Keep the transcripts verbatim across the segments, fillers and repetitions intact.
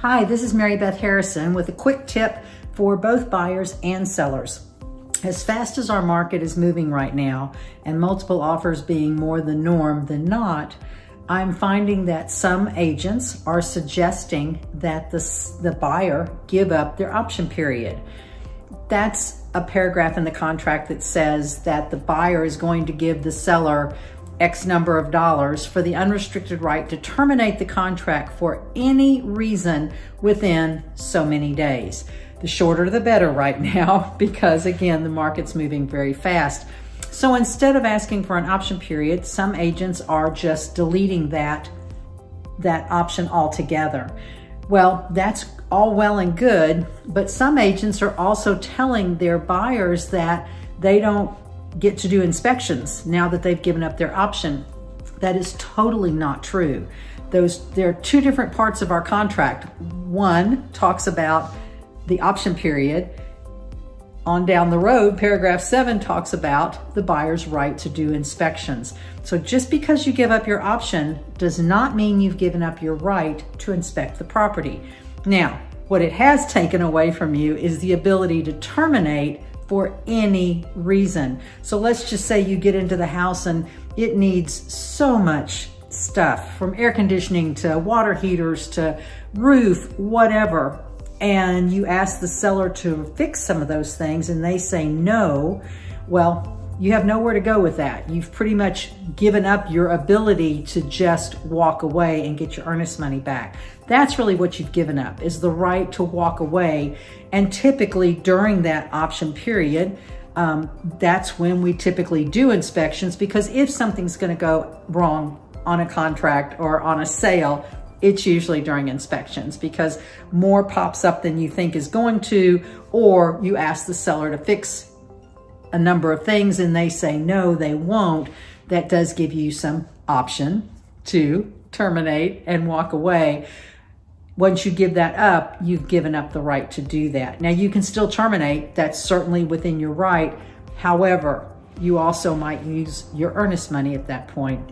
Hi, this is Mary Beth Harrison with a quick tip for both buyers and sellers. As fast as our market is moving right now, and multiple offers being more the norm than not, I'm finding that some agents are suggesting that the, the buyer give up their option period. That's a paragraph in the contract that says that the buyer is going to give the seller X number of dollars for the unrestricted right to terminate the contract for any reason within so many days. The shorter the better right now, because again, the market's moving very fast. So instead of asking for an option period, some agents are just deleting that, that option altogether. Well, that's all well and good, but some agents are also telling their buyers that they don't get to do inspections now that they've given up their option. That is totally not true. Those, there are two different parts of our contract. One talks about the option period. On down the road, paragraph seven talks about the buyer's right to do inspections. So just because you give up your option does not mean you've given up your right to inspect the property. Now, what it has taken away from you is the ability to terminate for any reason. So let's just say you get into the house and it needs so much stuff, from air conditioning to water heaters to roof, whatever. And you ask the seller to fix some of those things and they say no. Well, you have nowhere to go with that. You've pretty much given up your ability to just walk away and get your earnest money back. That's really what you've given up, is the right to walk away. And typically during that option period, um, that's when we typically do inspections, because if something's gonna go wrong on a contract or on a sale, it's usually during inspections, because more pops up than you think is going to, or you ask the seller to fix a number of things and they say no, they won't. That does give you some option to terminate and walk away. Once you give that up, you've given up the right to do that. Now, you can still terminate. That's certainly within your right. However, you also might use your earnest money at that point,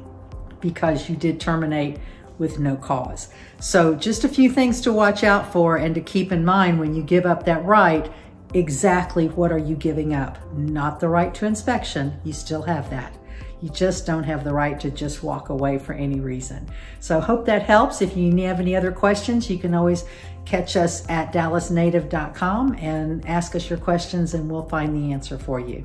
because you did terminate with no cause. So just a few things to watch out for and to keep in mind when you give up that right. Exactly what are you giving up? Not the right to inspection. You still have that. You just don't have the right to just walk away for any reason. So hope that helps. If you have any other questions, you can always catch us at dallas native dot com and ask us your questions, and we'll find the answer for you.